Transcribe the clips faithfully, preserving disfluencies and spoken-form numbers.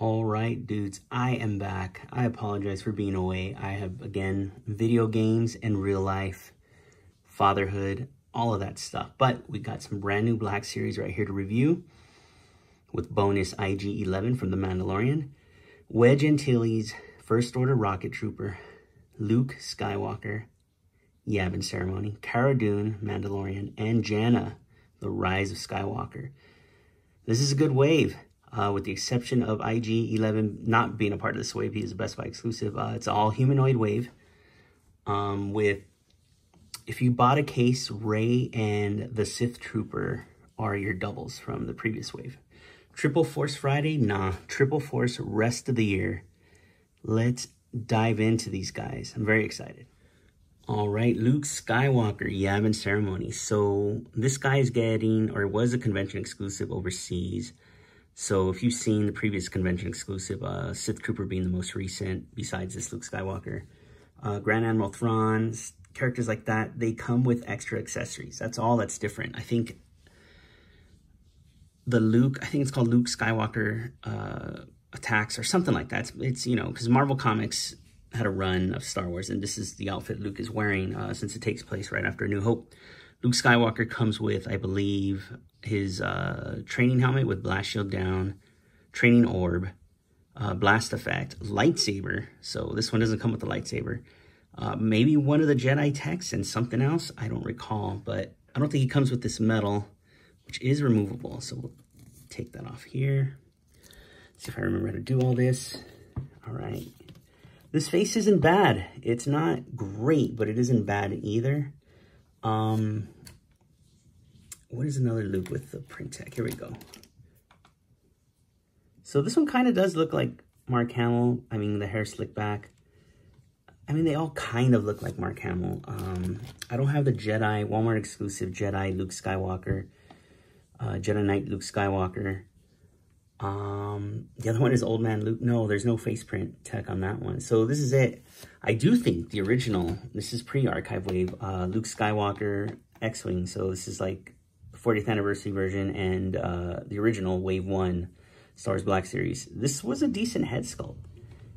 All right, dudes, I am back. I apologize for being away. I have, again, video games and real life, fatherhood, all of that stuff. But we got some brand new Black Series right here to review with bonus I G eleven from The Mandalorian, Wedge Antilles, First Order Rocket Trooper, Luke Skywalker, Yavin Ceremony, Cara Dune, Mandalorian, and Jannah, The Rise of Skywalker. This is a good wave. Uh, with the exception of I G eleven not being a part of this wave, he is a Best Buy exclusive. Uh, it's an all-humanoid wave um, with, if you bought a case, Rey and the Sith Trooper are your doubles from the previous wave. Triple Force Friday? Nah. Triple Force rest of the year. Let's dive into these guys. I'm very excited. All right, Luke Skywalker, Yavin Ceremony. So this guy is getting, or was a convention exclusive overseas. So if you've seen the previous convention exclusive, uh, Sith Trooper being the most recent, besides this Luke Skywalker, uh, Grand Admiral Thrawn, characters like that, they come with extra accessories. That's all that's different. I think the Luke, I think it's called Luke Skywalker uh, Attacks or something like that. It's, it's you know, because Marvel Comics had a run of Star Wars, and this is the outfit Luke is wearing uh, since it takes place right after A New Hope. Luke Skywalker comes with, I believe, his uh, training helmet with blast shield down, training orb, uh, blast effect, lightsaber. So this one doesn't come with the lightsaber. Uh, maybe one of the Jedi techs and something else. I don't recall, but I don't think he comes with this metal, which is removable. So we'll take that off here. Let's see if I remember how to do all this. All right. This face isn't bad. It's not great, but it isn't bad either. Um, what is another Luke with the print tech? Here we go. So this one kind of does look like Mark Hamill. I mean, the hair slicked back. I mean, they all kind of look like Mark Hamill. Um, I don't have the Jedi, Walmart exclusive Jedi Luke Skywalker, uh, Jedi Knight Luke Skywalker. Um, the other one is Old Man Luke. No, there's no face print tech on that one. So this is it. I do think the original, this is pre-archive wave, uh, Luke Skywalker X-Wing. So this is like the fortieth anniversary version and uh, the original wave one Star Wars Black Series. This was a decent head sculpt.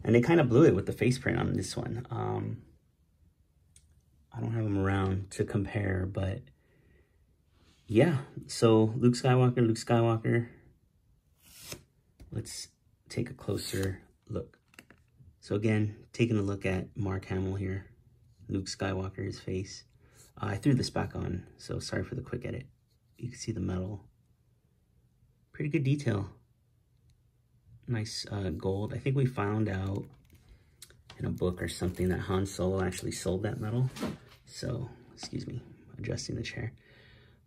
And they kind of blew it with the face print on this one. Um, I don't have them around to compare, but yeah. So Luke Skywalker, Luke Skywalker. Let's take a closer look. So again, taking a look at Mark Hamill here, Luke Skywalker, his face. Uh, I threw this back on, so sorry for the quick edit. You can see the metal. Pretty good detail. Nice uh, gold. I think we found out in a book or something that Han Solo actually sold that metal. So, excuse me, adjusting the chair.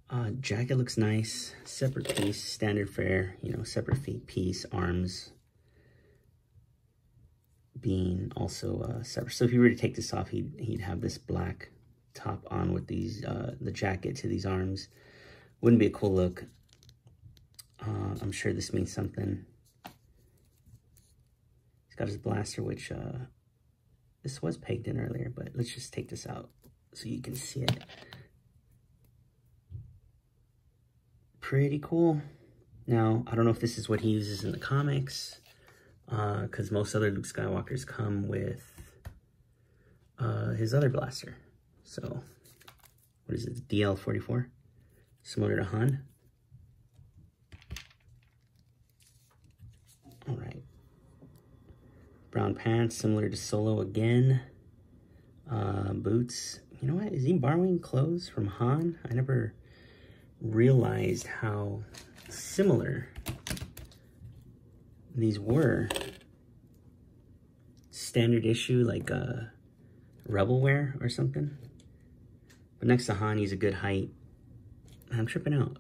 Uh, jacket looks nice, separate piece, standard fare, you know, separate feet piece, arms being also uh, separate. So if you were to take this off, he'd, he'd have this black top on with these, uh, the jacket to these arms. Wouldn't be a cool look. Uh, I'm sure this means something. He's got his blaster, which uh, this was pegged in earlier, but let's just take this out so you can see it. Pretty cool. Now, I don't know if this is what he uses in the comics, because uh, most other Luke Skywalkers come with uh, his other blaster. So, what is it? D L forty-four? Similar to Han. Alright. Brown pants, similar to Solo again. Uh, boots. You know what? Is he borrowing clothes from Han? I never realized how similar these were. Standard issue, like uh, rebel wear or something. But next to Han, he's a good height. I'm tripping out.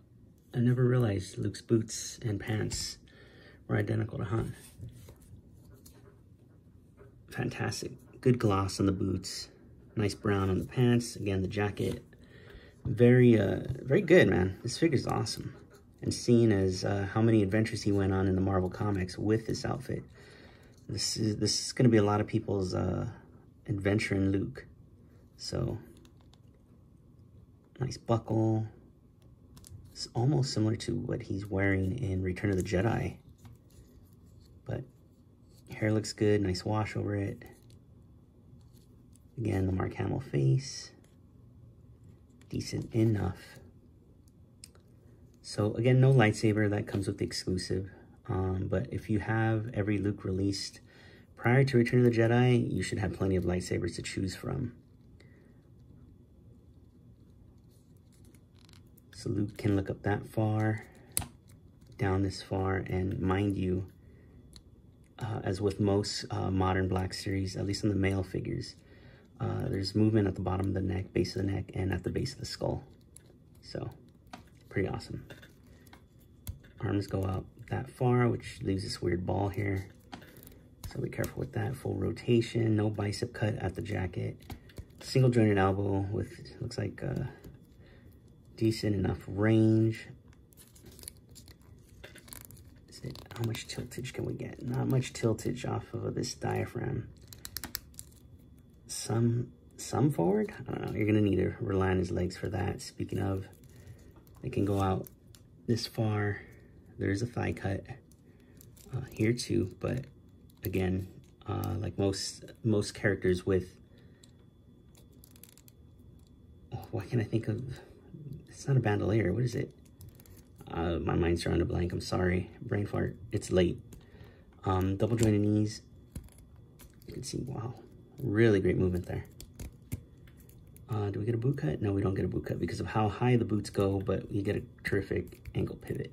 I never realized Luke's boots and pants were identical to Han. Fantastic. Good gloss on the boots. Nice brown on the pants. Again, the jacket. Very, uh, very good, man. This figure's awesome. And seeing as uh, how many adventures he went on in the Marvel Comics with this outfit, this is this is gonna be a lot of people's uh, adventure in Luke. So, nice buckle. It's almost similar to what he's wearing in Return of the Jedi, but Hair looks good, nice wash over it. Again, the Mark Hamill face. Decent enough. So again, no lightsaber, that comes with the exclusive. Um, but if you have every Luke released prior to Return of the Jedi, you should have plenty of lightsabers to choose from. So Luke can look up that far, down this far, and mind you, uh, as with most uh, modern Black Series, at least on the male figures, uh, there's movement at the bottom of the neck, base of the neck, and at the base of the skull. So, pretty awesome. Arms go out that far, which leaves this weird ball here. So be careful with that. Full rotation, no bicep cut at the jacket. Single jointed elbow with, looks like, uh, decent enough range. Is it, how much tiltage can we get? Not much tiltage off of this diaphragm. Some, some forward? I don't know. You're going to need to rely on his legs for that. Speaking of, they can go out this far. There's a thigh cut uh, here too, but again, uh, like most most characters with, oh, why can't I think of, it's not a bandolier, what is it? Uh, my mind's drawing a blank, I'm sorry, brain fart, it's late. Um, double jointed knees, you can see, wow, really great movement there. Uh, do we get a boot cut? No, we don't get a boot cut because of how high the boots go, but you get a terrific ankle pivot.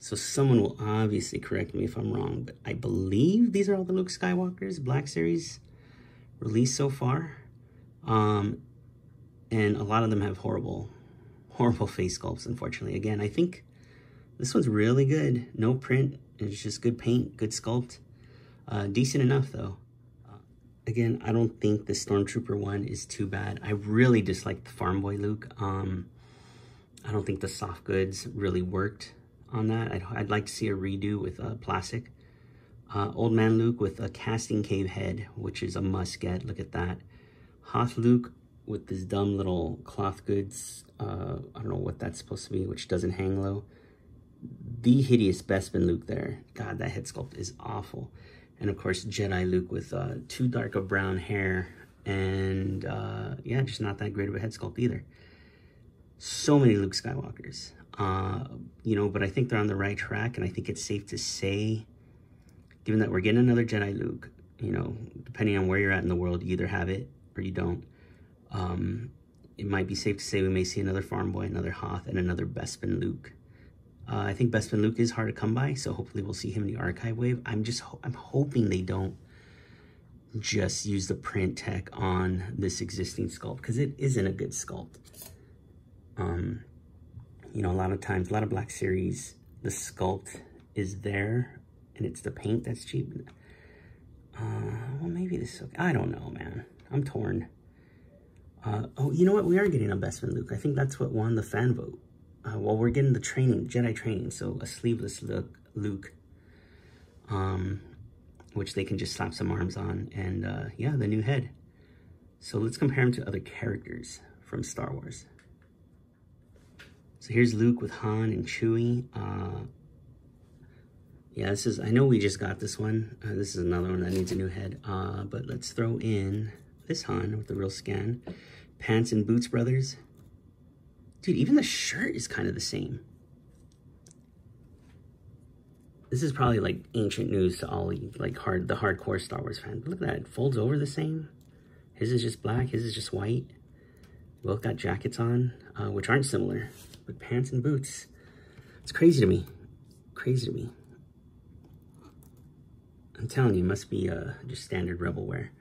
So someone will obviously correct me if I'm wrong, but I believe these are all the Luke Skywalker's Black Series released so far. Um, and a lot of them have horrible, horrible face sculpts, unfortunately. Again, I think this one's really good. No print, it's just good paint, good sculpt. Uh, decent enough though. Uh, again, I don't think the Stormtrooper one is too bad. I really dislike the Farm Boy Luke. Um, I don't think the soft goods really worked on that. I'd, I'd like to see a redo with uh, plastic. Uh, Old Man Luke with a casting cave head, which is a must get. Look at that. Hoth Luke with this dumb little cloth goods. Uh, I don't know what that's supposed to be, which doesn't hang low. The hideous Bespin Luke there. God, that head sculpt is awful. And of course, Jedi Luke with uh, too dark of brown hair. And uh, yeah, just not that great of a head sculpt either. So many Luke Skywalkers. Uh, you know, but I think they're on the right track, and I think it's safe to say, given that we're getting another Jedi Luke, you know, depending on where you're at in the world, you either have it or you don't. Um, it might be safe to say we may see another Farm Boy, another Hoth, and another Bespin Luke. Uh, I think Bespin Luke is hard to come by, so hopefully we'll see him in the archive wave. I'm just, ho I'm hoping they don't just use the print tech on this existing sculpt, because it isn't a good sculpt. Um... You know, a lot of times, a lot of Black Series, the sculpt is there, and it's the paint that's cheap. Uh, well, maybe this is okay. I don't know, man. I'm torn. Uh, oh, you know what? We are getting a Bespin Luke. I think that's what won the fan vote. Uh, well, we're getting the training, Jedi training, so a sleeveless look, Luke, um, which they can just slap some arms on, and uh, yeah, the new head. So let's compare him to other characters from Star Wars. So here's Luke with Han and Chewie. Uh, yeah, this is, I know we just got this one. Uh, this is another one that needs a new head. Uh, but let's throw in this Han with the real scan. Pants and boots, brothers. Dude, even the shirt is kind of the same. This is probably like ancient news to all you, like hard, the hardcore Star Wars fans. Look at that, it folds over the same. His is just black, his is just white. We both got jackets on, uh, which aren't similar. With pants and boots. It's crazy to me. Crazy to me. I'm telling you, it must be uh, just standard rebel wear.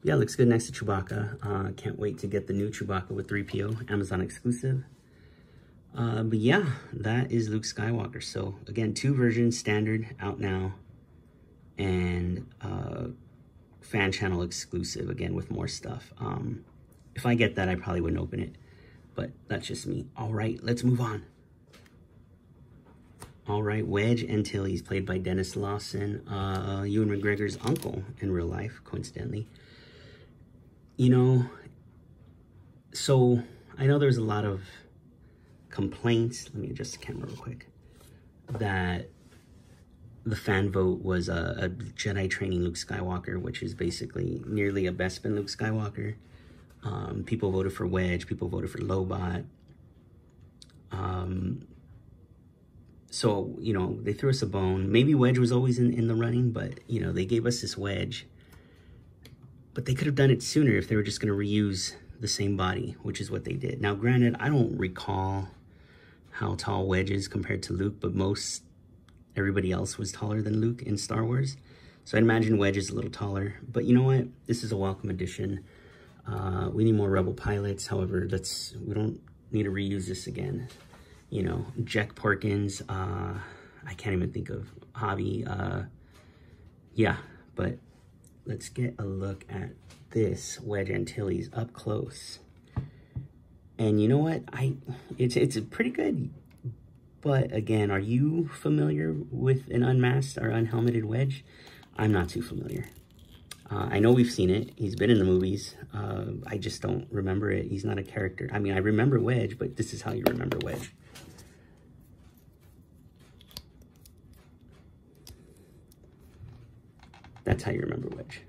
But yeah, looks good next to Chewbacca. Uh, can't wait to get the new Chewbacca with three P O, Amazon exclusive. Uh, but yeah, that is Luke Skywalker. So again, two versions, standard, out now. And uh, fan channel exclusive, again, with more stuff. Um, if I get that, I probably wouldn't open it. But that's just me. All right, let's move on. All right, Wedge Antilles, played by Dennis Lawson, uh, Ewan McGregor's uncle in real life, coincidentally. You know, so I know there's a lot of complaints. Let me adjust the camera real quick. that the fan vote was a, a Jedi training Luke Skywalker, which is basically nearly a Bespin Luke Skywalker. Um, people voted for Wedge, people voted for Lobot. Um, so, you know, they threw us a bone. Maybe Wedge was always in, in the running, but, you know, they gave us this Wedge. But they could have done it sooner if they were just going to reuse the same body, which is what they did. Now, granted, I don't recall how tall Wedge is compared to Luke, but most everybody else was taller than Luke in Star Wars. So I'd imagine Wedge is a little taller. But you know what? This is a welcome addition. Uh, we need more Rebel pilots. However, let's we don't need to reuse this again. You know, Jack Porkins, uh, I can't even think of Hobby. Uh, yeah, but let's get a look at this Wedge Antilles up close. And you know what? I it's it's pretty good. But again, are you familiar with an unmasked or unhelmeted Wedge? I'm not too familiar. Uh, I know we've seen it. He's been in the movies. Uh, I just don't remember it. He's not a character. I mean, I remember Wedge, but this is how you remember Wedge. That's how you remember Wedge.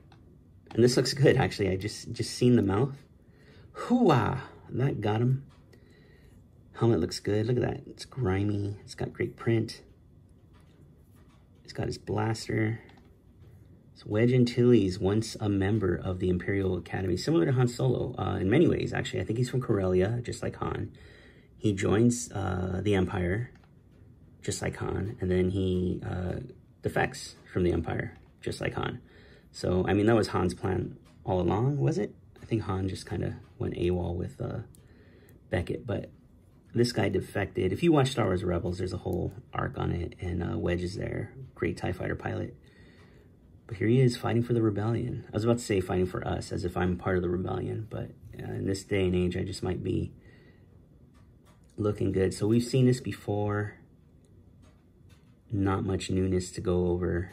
And this looks good, actually. I just, just seen the mouth. Hoo-ah! That got him. Helmet looks good. Look at that. It's grimy. It's got great print. It's got his blaster. It's Wedge Antilles, once a member of the Imperial Academy, similar to Han Solo uh, in many ways, actually. I think he's from Corellia, just like Han. He joins uh, the Empire, just like Han, and then he uh, defects from the Empire, just like Han. So, I mean, that was Han's plan all along, was it? I think Han just kind of went AWOL with uh, Beckett, but this guy defected. If you watch Star Wars Rebels, there's a whole arc on it, and uh, Wedge is there. Great TIE fighter pilot. But here he is, fighting for the rebellion. I was about to say fighting for us, as if I'm part of the rebellion, but uh, in this day and age, I just might be looking good. So we've seen this before. Not much newness to go over.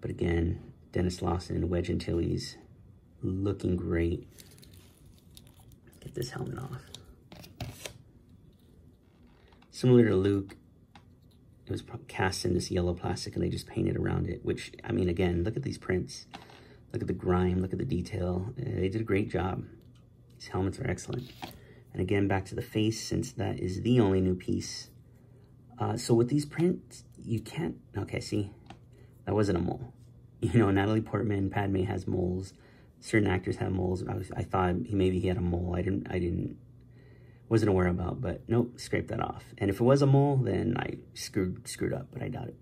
But again, Dennis Lawson, Wedge Antilles, looking great. Get this helmet off. Similar to Luke, it was cast in this yellow plastic and they just painted around it, which, I mean, again, look at these prints. Look at the grime, look at the detail. Uh, they did a great job. These helmets are excellent. And again, back to the face, since that is the only new piece. Uh, so with these prints, you can't, okay, see, that wasn't a mole. You know, Natalie Portman, Padme has moles. Certain actors have moles. I, was, I thought he, maybe he had a mole. I didn't, I didn't. Wasn't aware about, but nope, scrape that off. And if it was a mole, then I screwed screwed up, but I doubt it.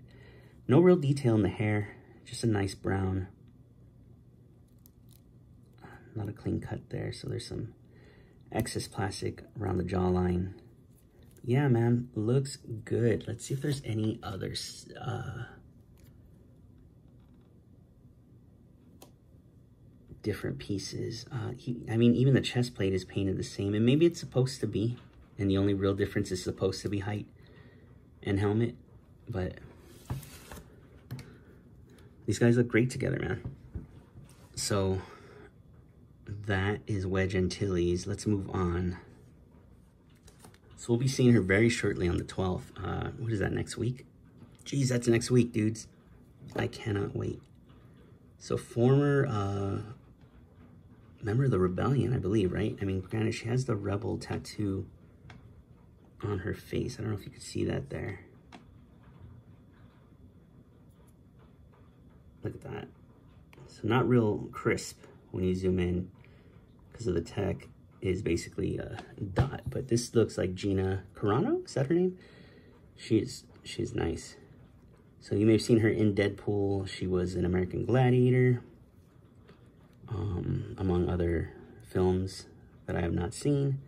No real detail in the hair, just a nice brown. Not a clean cut there, so there's some excess plastic around the jawline. Yeah, man, looks good. Let's see if there's any others. Uh, different pieces. Uh, he, I mean, even the chest plate is painted the same, and maybe it's supposed to be, and the only real difference is supposed to be height and helmet, but these guys look great together, man. So that is Wedge Antilles. Let's move on. So we'll be seeing her very shortly on the twelfth. Uh, what is that, next week? Geez, that's next week, dudes. I cannot wait. So former... Uh, member of the rebellion, I believe, right? I mean, granted, she has the rebel tattoo on her face. I don't know if you can see that there. Look at that. So not real crisp when you zoom in because of the tech is basically a dot, but this looks like Gina Carano. Is that her name? She's, she's nice. So you may have seen her in Deadpool. She was an American Gladiator. Um, among other films that I have not seen.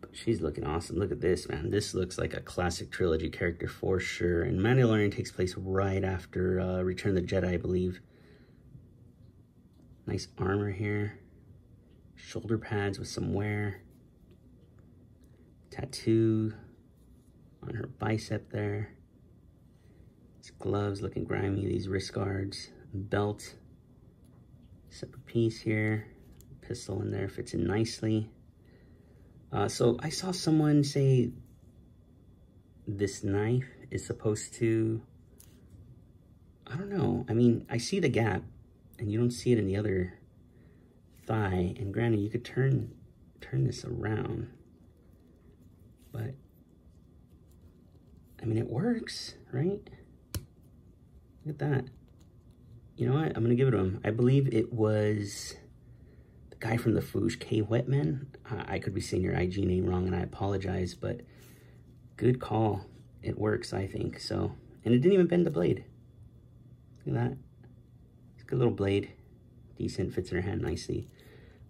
But she's looking awesome. Look at this, man. This looks like a classic trilogy character for sure. And Mandalorian takes place right after uh, Return of the Jedi, I believe. Nice armor here. Shoulder pads with some wear. Tattoo on her bicep there. These gloves looking grimy. These wrist guards. Belt. Separate piece here, pistol in there, fits in nicely. Uh, so I saw someone say this knife is supposed to, I don't know. I mean, I see the gap and you don't see it in the other thigh. And granted, you could turn, turn this around, but I mean, it works, right? Look at that. You know what? I'm going to give it to him. I believe it was the guy from the Foosh, K. Wetman. I, I could be saying your I G name wrong, and I apologize, but good call. It works, I think. So, and it didn't even bend the blade. Look at that. It's a good little blade. Decent. Fits in her hand nicely.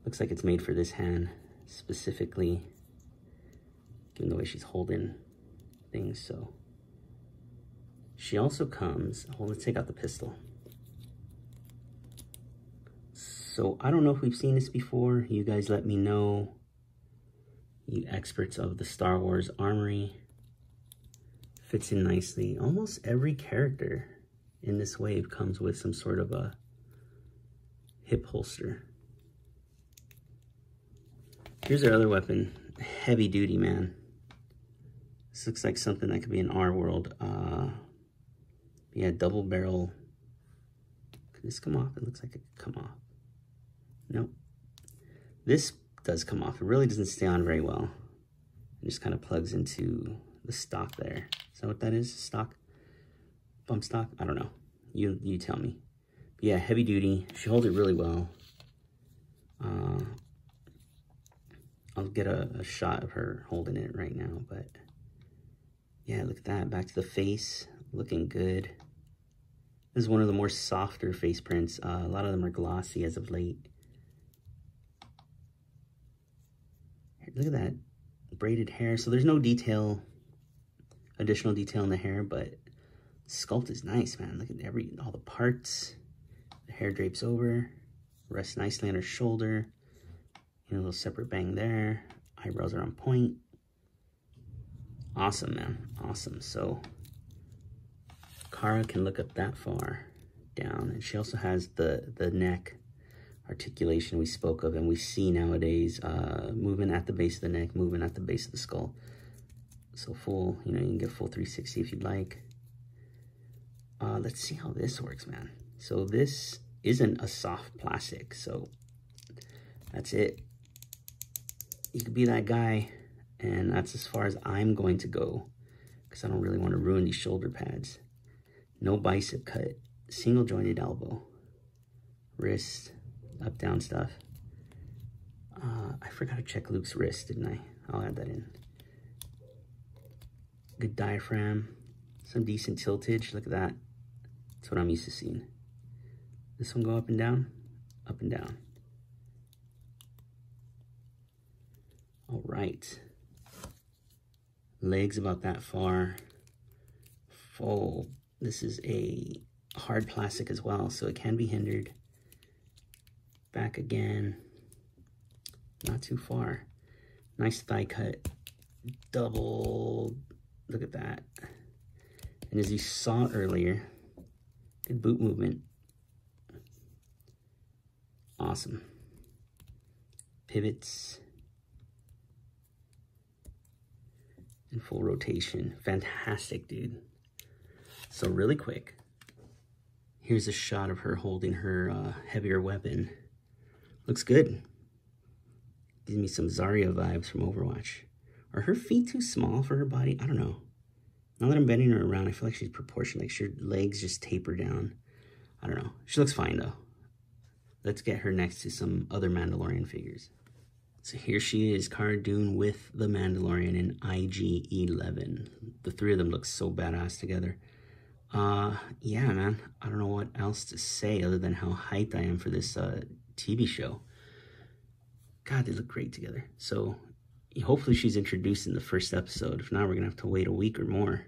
Looks like it's made for this hand specifically, given the way she's holding things. So she also comes, well, let's take out the pistol. So I don't know if we've seen this before. You guys let me know, you experts of the Star Wars armory. Fits in nicely. Almost every character in this wave comes with some sort of a hip holster. Here's our other weapon, heavy duty, man. This looks like something that could be in our world. Uh, yeah, double barrel. Could this come off? It looks like it could come off. Nope. This does come off. It really doesn't stay on very well. It just kind of plugs into the stock there. Is that what that is? Stock? Bump stock? I don't know. You, you tell me. But yeah, heavy duty. She holds it really well. Uh, I'll get a, a shot of her holding it right now, but... yeah, look at that, back to the face, looking good. This is one of the more softer face prints. Uh, a lot of them are glossy as of late. Look at that, braided hair. So there's no detail, additional detail in the hair, but sculpt is nice, man. Look at every, all the parts. The hair drapes over, rests nicely on her shoulder. You know, a little separate bang there. Eyebrows are on point. Awesome, man. Awesome. So Cara can look up that far down, and she also has the the neck articulation we spoke of, and we see nowadays, uh movement at the base of the neck, movement at the base of the skull. So full, you know, you can get full three sixty if you'd like. Uh let's see how this works, man. So this isn't a soft plastic, so that's it. You could be that guy. And that's as far as I'm going to go, because I don't really want to ruin these shoulder pads. No bicep cut, single jointed elbow, wrist, up down stuff. Uh, I forgot to check Luke's wrist, didn't I? I'll add that in. Good diaphragm, some decent tiltage. Look at that. That's what I'm used to seeing. This one go up and down, up and down. All right. Legs about that far. Full. This is a hard plastic as well, so it can be hindered. Back again. Not too far. Nice thigh cut. Double. Look at that. And as you saw earlier, good boot movement. Awesome. Pivots. In full rotation. Fantastic, dude. So really quick, here's a shot of her holding her uh, heavier weapon. Looks good. Gives me some Zarya vibes from Overwatch. Are her feet too small for her body? I don't know. Now that I'm bending her around, I feel like she's proportioned. Like, her legs just taper down. I don't know. She looks fine, though. Let's get her next to some other Mandalorian figures. So here she is, Cara Dune with The Mandalorian and I G eleven. The three of them look so badass together. Uh, yeah, man. I don't know what else to say other than how hyped I am for this uh, T V show. God, they look great together. So hopefully she's introduced in the first episode. If not, we're going to have to wait a week or more.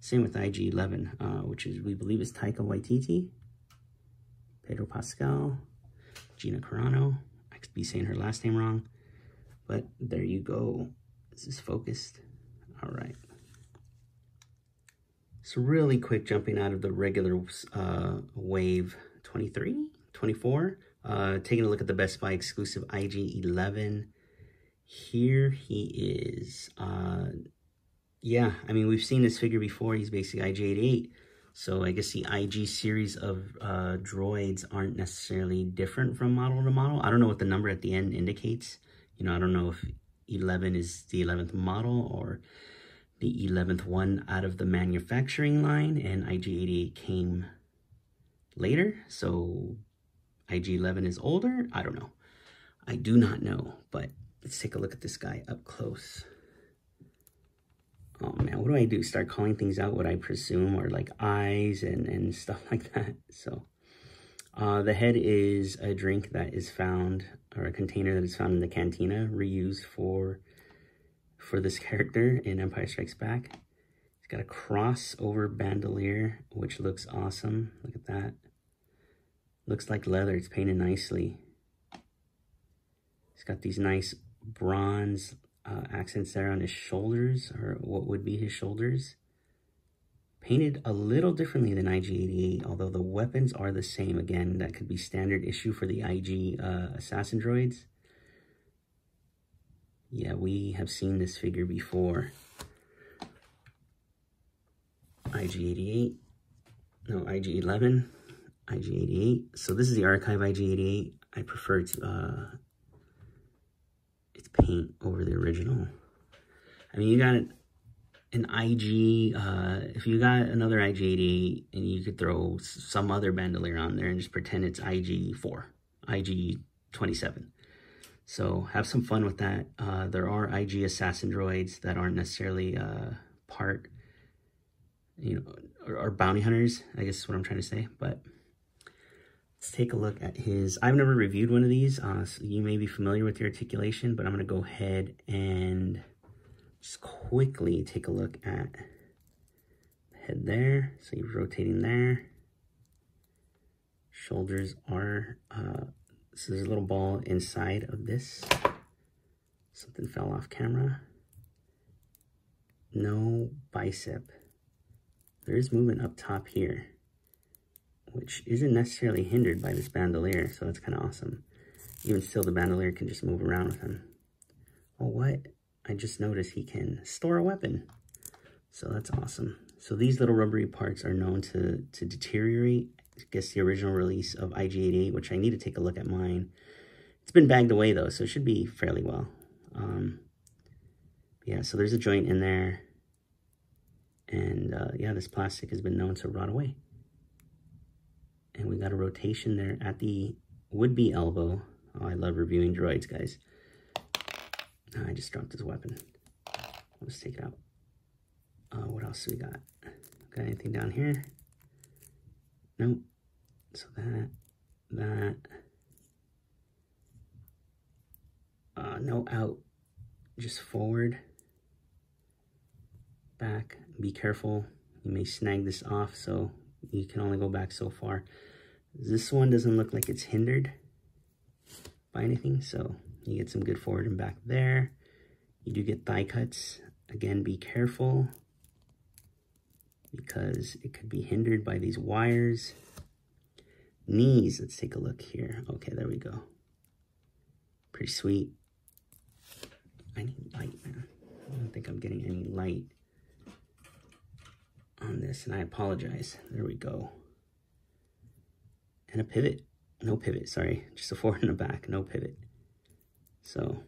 Same with I G eleven, uh, which is we believe is Taika Waititi, Pedro Pascal, Gina Carano. I could be saying her last name wrong. But there you go. This is focused. All right. So really quick, jumping out of the regular uh, wave twenty-three, twenty-four, uh, taking a look at the Best Buy exclusive I G eleven. Here he is. Uh, yeah, I mean, we've seen this figure before. He's basically I G eighty-eight. So I guess the I G series of uh, droids aren't necessarily different from model to model. I don't know what the number at the end indicates. You know, I don't know if eleven is the eleventh model or the eleventh one out of the manufacturing line, and I G eighty-eight came later, so I G eleven is older? I don't know. I do not know, but let's take a look at this guy up close. Oh man, what do I do? Start calling things out, what I presume, or like eyes and, and stuff like that. So uh, the head is a drink that is found, or a container that is found in the cantina, reused for for this character in Empire Strikes Back. He's got a crossover bandolier, which looks awesome. Look at that. Looks like leather, it's painted nicely. He's got these nice bronze Uh, accents there on his shoulders, or what would be his shoulders. Painted a little differently than I G eighty-eight, although the weapons are the same. Again, that could be standard issue for the I G uh, assassin droids. Yeah, we have seen this figure before. I G eighty-eight. No, I G eleven. I G eighty-eight. So this is the archive I G eighty-eight. I prefer to... Uh, paint over the original. I mean, you got an I G, uh, if you got another I G eighty-eight and you could throw some other bandolier on there and just pretend it's I G four, I G twenty-seven. So have some fun with that. Uh, there are I G assassin droids that aren't necessarily uh, part, you know, or, or bounty hunters, I guess is what I'm trying to say, but let's take a look at his... I've never reviewed one of these, uh, so you may be familiar with the articulation, but I'm going to go ahead and just quickly take a look at the head there. So you're rotating there. Shoulders are... Uh, so there's a little ball inside of this. Something fell off camera. No bicep. There is movement up top here, which isn't necessarily hindered by this bandolier, so that's kind of awesome. Even still, the bandolier can just move around with him. Oh, what? I just noticed he can store a weapon. So that's awesome. So these little rubbery parts are known to, to deteriorate. I guess the original release of I G eighty-eight, which I need to take a look at mine. It's been bagged away, though, so it should be fairly well. Um, yeah, so there's a joint in there. And, uh, yeah, this plastic has been known to rot away. And we got a rotation there at the would-be elbow. Oh, I love reviewing droids, guys. Oh, I just dropped his weapon. Let's take it out. Uh, what else do we got? Got anything down here? Nope. So that, that. Uh, no out. Just forward. Back. Be careful. You may snag this off, so... you can only go back so far. This one doesn't look like it's hindered by anything, so you get some good forward and back there. You do get thigh cuts. Again, be careful because it could be hindered by these wires. Knees, let's take a look here. Okay, there we go. Pretty sweet. I need light, man. I don't think I'm getting any light on this, and I apologize. There we go. And a pivot. No pivot, sorry. Just a forward and a back, no pivot. So,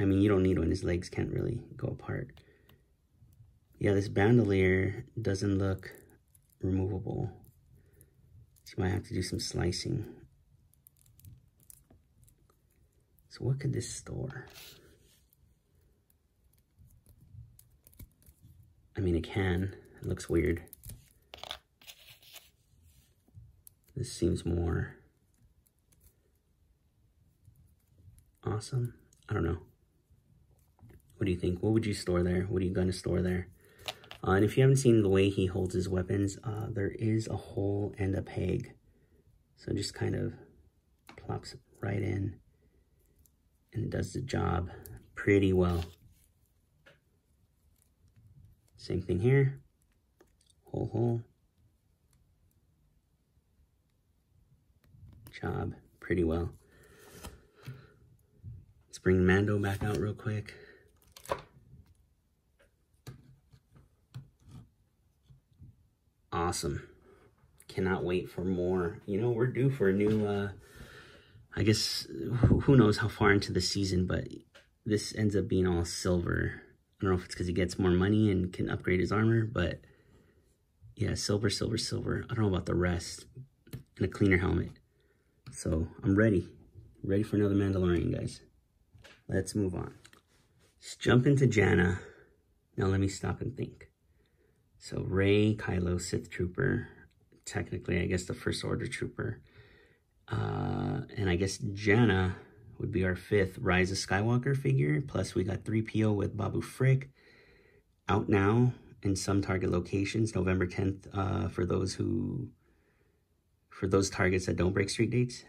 I mean, you don't need one. His legs can't really go apart. Yeah, this bandolier doesn't look removable. So you might have to do some slicing. So what could this store? I mean, it can. It looks weird. This seems more awesome. I don't know. What do you think? What would you store there? What are you going to store there? Uh, and if you haven't seen the way he holds his weapons, uh, there is a hole and a peg. So it just kind of plops right in and does the job pretty well. Same thing here. Hole, hole. Job pretty well. Let's bring Mando back out real quick. awesome. Cannot wait for more. You know, we're due for a new, uh, I guess, who knows how far into the season, but this ends up being all silver. I don't know if it's because he gets more money and can upgrade his armor, but yeah, silver, silver, silver. I don't know about the rest. And a cleaner helmet. So I'm ready. Ready for another Mandalorian, guys. Let's move on. Let's jump into Jannah. Now let me stop and think. So Rey, Kylo, Sith Trooper. Technically, I guess the First Order Trooper. Uh, and I guess Jannah would be our fifth Rise of Skywalker figure. Plus we got three P O with Babu Frick. Out now in some Target locations. November tenth uh, for those who... For those Targets that don't break street dates.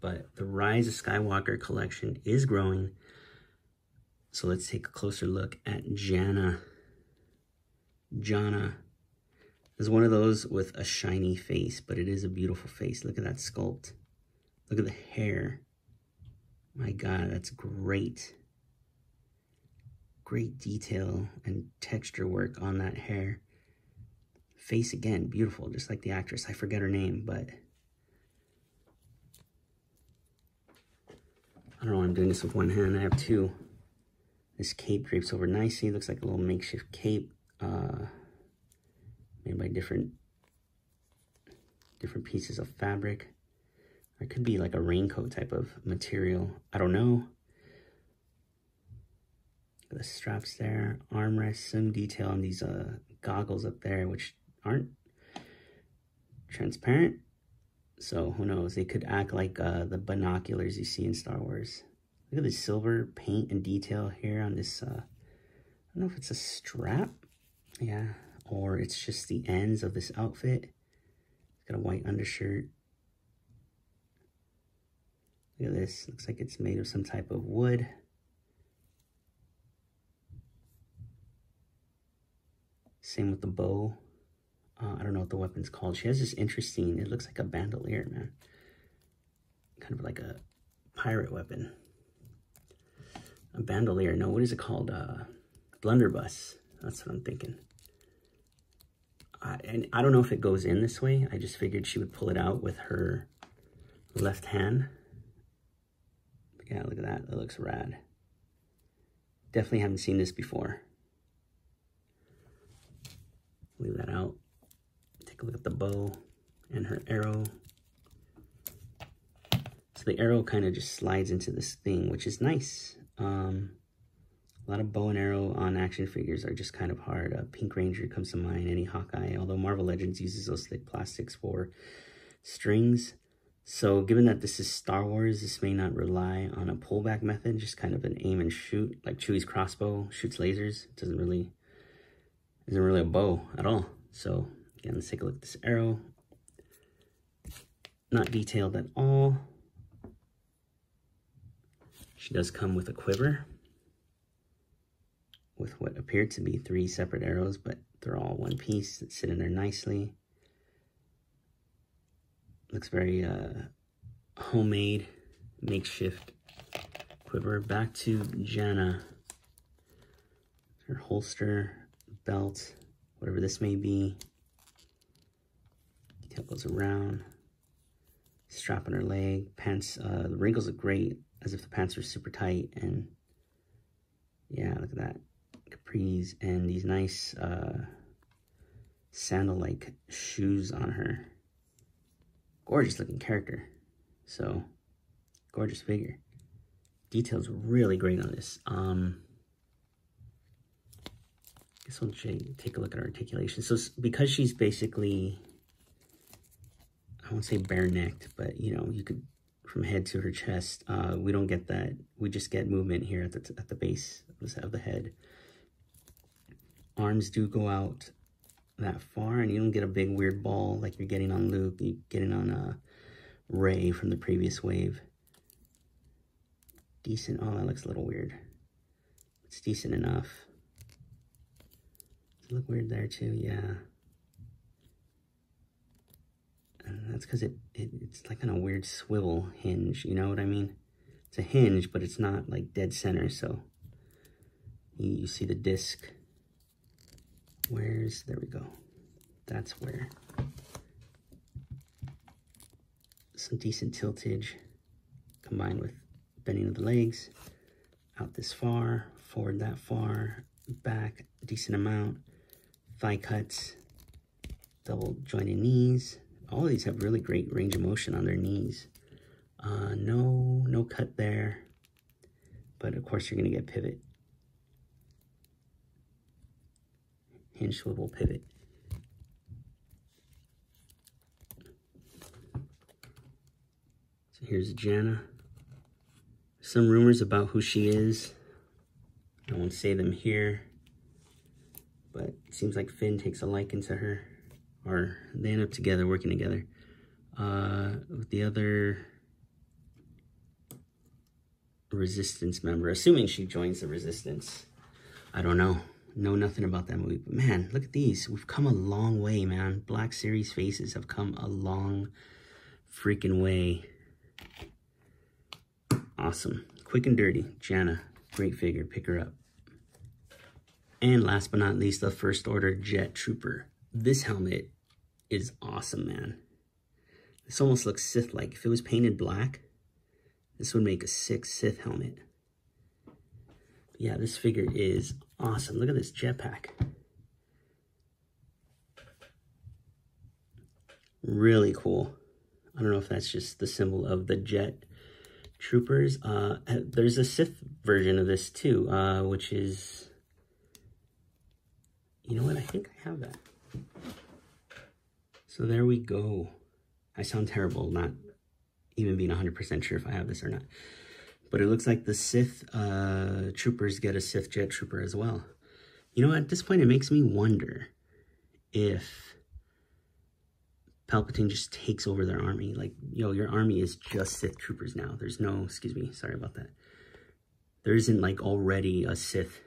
But the Rise of Skywalker collection is growing. So let's take a closer look at Jannah. Jannah is one of those with a shiny face, but it is a beautiful face. Look at that sculpt. Look at the hair. My God, that's great. Great detail and texture work on that hair. Face again, beautiful, just like the actress. I forget her name, but I don't know why I'm doing this with one hand. I have two. This cape drapes over nicely. Looks like a little makeshift cape uh, made by different different pieces of fabric. It could be like a raincoat type of material. I don't know. The straps there, armrest, some detail on these uh, goggles up there, which aren't transparent. So who knows? They could act like uh, the binoculars you see in Star Wars. Look at the silver paint and detail here on this. Uh, I don't know if it's a strap. Yeah. Or it's just the ends of this outfit. It's got a white undershirt. Look at this. Looks like it's made of some type of wood. Same with the bow. Uh, I don't know what the weapon's called. She has this interesting, it looks like a bandolier, man. Kind of like a pirate weapon. A bandolier. No, what is it called? Uh, blunderbuss. That's what I'm thinking. I, and I don't know if it goes in this way. I just figured she would pull it out with her left hand. But yeah, look at that. That looks rad. Definitely haven't seen this before. Leave that out. Take a look at the bow and her arrow. So the arrow kind of just slides into this thing, which is nice. Um, a lot of bow and arrow on action figures are just kind of hard. Uh, Pink Ranger comes to mind, any Hawkeye, although Marvel Legends uses those thick plastics for strings. So given that this is Star Wars, this may not rely on a pullback method, just kind of an aim and shoot, like Chewie's crossbow shoots lasers. It doesn't really... Isn't really a bow at all. So again, let's take a look at this arrow. Not detailed at all. She does come with a quiver with what appeared to be three separate arrows, but they're all one piece that sit in there nicely. Looks very uh, homemade, makeshift quiver. Back to Jannah. Her holster, belt, whatever this may be. Detail goes around. Strap on her leg. Pants, uh, the wrinkles look great, as if the pants are super tight. And yeah, look at that. Capris and these nice uh, sandal-like shoes on her. Gorgeous looking character. So, gorgeous figure. Detail's really great on this. Um... I guess I'll take a look at her articulation. So because she's basically, I won't say bare-necked, but you know, you could, from head to her chest, uh, we don't get that. We just get movement here at the, t at the base of the head. Arms do go out that far, and you don't get a big weird ball like you're getting on Luke, you're getting on uh, Rey from the previous wave. Decent. Oh, that looks a little weird. It's decent enough. Look weird there too, yeah. And that's because it, it it's like on a weird swivel hinge, you know what I mean? It's a hinge, but it's not like dead center, so you, you see the disc. Where's, there we go. that's where some decent tiltage combined with bending of the legs out this far, forward that far, back a decent amount, thigh cuts, double jointed knees. All of these have really great range of motion on their knees. Uh, no, no cut there, but of course you're gonna get pivot. Hinge swivel pivot. So here's Jannah. Some rumors about who she is. I won't say them here, but it seems like Finn takes a liking to her, or they end up together, working together. Uh, with the other Resistance member, assuming she joins the Resistance. I don't know. Know nothing about that movie. But man, look at these. We've come a long way, man. Black Series faces have come a long freaking way. Awesome. Quick and dirty. Jannah. Great figure. Pick her up. And last but not least, the First Order Jet Trooper. This helmet is awesome, man. This almost looks Sith-like. If it was painted black, this would make a sick Sith helmet. But yeah, this figure is awesome. Look at this jetpack. Really cool. I don't know if that's just the symbol of the jet troopers. Uh, there's a Sith version of this too, uh, which is... You know what? I think I have that. So there we go. I sound terrible not even being one hundred percent sure if I have this or not. But it looks like the Sith uh, troopers get a Sith jet trooper as well. You know, at this point, it makes me wonder if Palpatine just takes over their army. Like, yo, your army is just Sith troopers now. There's no, excuse me, sorry about that. There isn't, like, already a Sith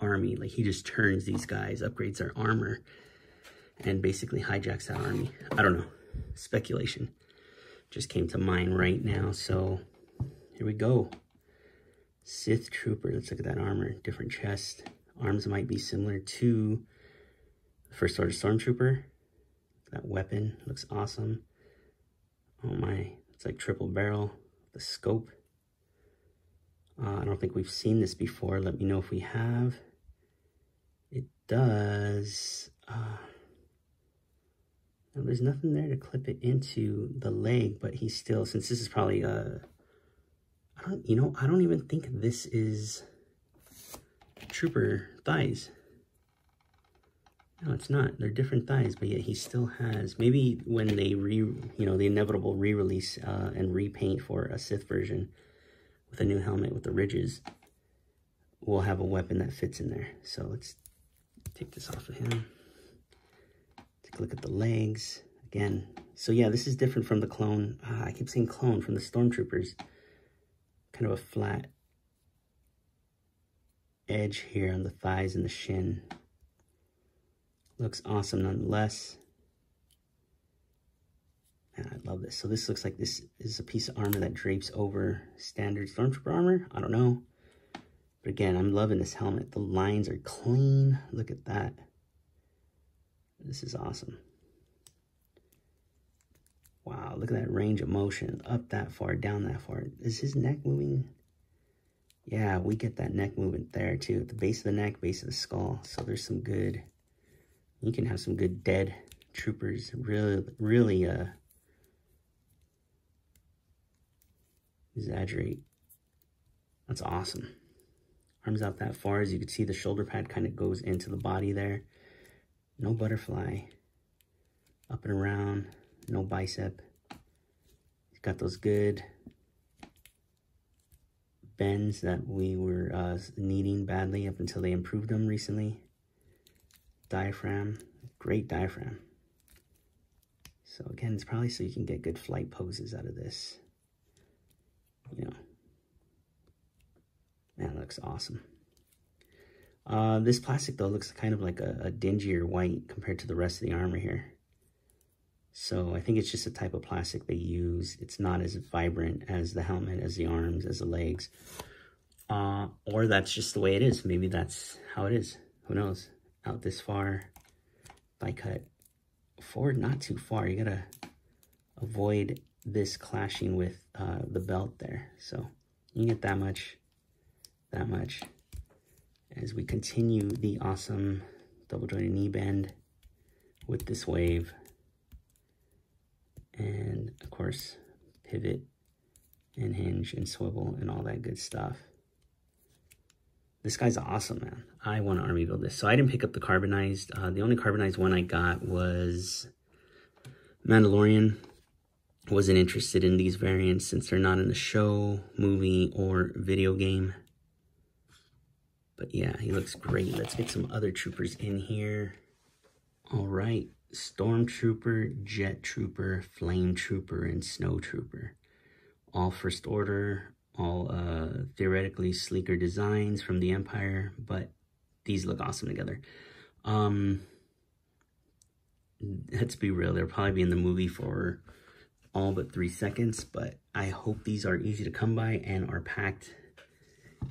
army. Like, he just turns these guys, upgrades their armor, and basically hijacks that army. I don't know. Speculation just came to mind right now, so here we go. Sith Trooper. Let's look at that armor. Different chest. Arms might be similar to the First Order Stormtrooper. That weapon looks awesome. Oh my, it's like triple barrel. The scope. Uh, I don't think we've seen this before. Let me know if we have. It does. Uh, there's nothing there to clip it into the leg, but he's still, since this is probably a... I don't, you know, I don't even think this is trooper thighs. No, it's not. They're different thighs, but yet he still has... Maybe when they re... You know, the inevitable re-release uh, and repaint for a Sith version with a new helmet with the ridges, we'll have a weapon that fits in there. So let's take this off of him. Take a look at the legs. Again. So yeah, this is different from the clone. Ah, I keep saying clone, from the Stormtroopers. Kind of a flat edge here on the thighs and the shin. Looks awesome nonetheless. And I love this. So this looks like this is a piece of armor that drapes over standard Stormtrooper armor. I don't know. But again, I'm loving this helmet. The lines are clean. Look at that. This is awesome. Wow, look at that range of motion. Up that far, down that far. Is his neck moving? Yeah, we get that neck movement there too. At the base of the neck, base of the skull. So there's some good... You can have some good dead troopers. Really, really uh, exaggerate. That's awesome. Arms out that far. As you can see, the shoulder pad kind of goes into the body there. No butterfly. Up and around. No bicep. He's got those good bends that we were uh, needing badly up until they improved them recently. Diaphragm. Great diaphragm. So again, it's probably so you can get good flight poses out of this. You know. Man, that looks awesome. Uh, this plastic, though, looks kind of like a, a dingier white compared to the rest of the armor here. So I think it's just a type of plastic they use. It's not as vibrant as the helmet, as the arms, as the legs. Uh, or that's just the way it is. Maybe that's how it is. Who knows? Out this far. Thigh cut. forward not too far. You gotta avoid this clashing with uh, the belt there. So you can get that much, that much. As we continue the awesome double jointed knee bend with this wave. And of course, pivot and hinge and swivel and all that good stuff. This guy's awesome, man. I want to army build this. So I didn't pick up the carbonized. Uh, the only carbonized one I got was Mandalorian. Wasn't interested in these variants since they're not in the show, movie, or video game. But yeah, he looks great. Let's get some other troopers in here. All right. Stormtrooper, Jet Trooper, Flame Trooper, and Snow Trooper. All First Order. All uh, theoretically sleeker designs from the Empire, but these look awesome together. Um, let's be real, they'll probably be in the movie for all but three seconds, but I hope these are easy to come by and are packed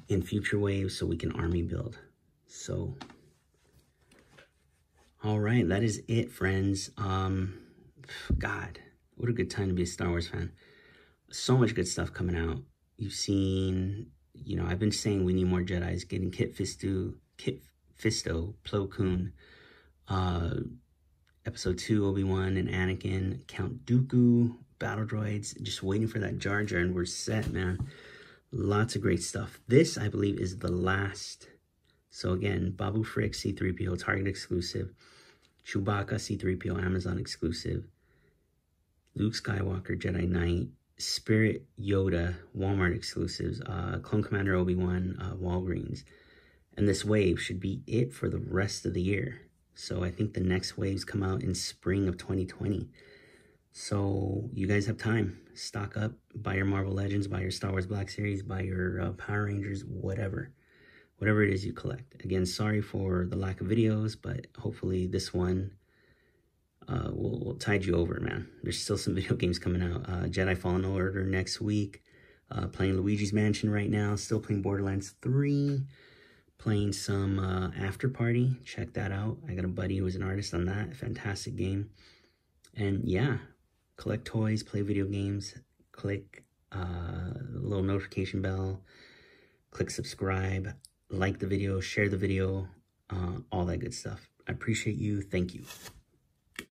in future waves so we can army build. So, all right, that is it, friends. Um, God, what a good time to be a Star Wars fan. So much good stuff coming out. You've seen, you know, I've been saying we need more Jedis, getting Kit Fisto, Kit Fisto, Plo Koon, uh, Episode two, Obi-Wan and Anakin, Count Dooku, Battle Droids, just waiting for that Jar Jar, and we're set, man. Lots of great stuff. This, I believe, is the last. So again, Babu Frick, C three P O, Target exclusive, Chewbacca, C three P O, Amazon exclusive, Luke Skywalker, Jedi Knight, Spirit Yoda, Walmart exclusives, uh, Clone Commander Obi-Wan, uh, Walgreens. And this wave should be it for the rest of the year. So I think the next waves come out in spring of twenty twenty. So you guys have time. Stock up, buy your Marvel Legends, buy your Star Wars Black Series, buy your uh, Power Rangers, whatever. Whatever it is you collect. Again, sorry for the lack of videos, but hopefully this one Uh, we'll, we'll tide you over, man. There's still some video games coming out. Uh, Jedi Fallen Order next week. Uh, playing Luigi's Mansion right now. Still playing Borderlands three. Playing some uh, After Party. Check that out. I got a buddy who is an artist on that. Fantastic game. And yeah, collect toys, play video games. Click uh, little notification bell. Click subscribe. Like the video. Share the video. Uh, all that good stuff. I appreciate you. Thank you.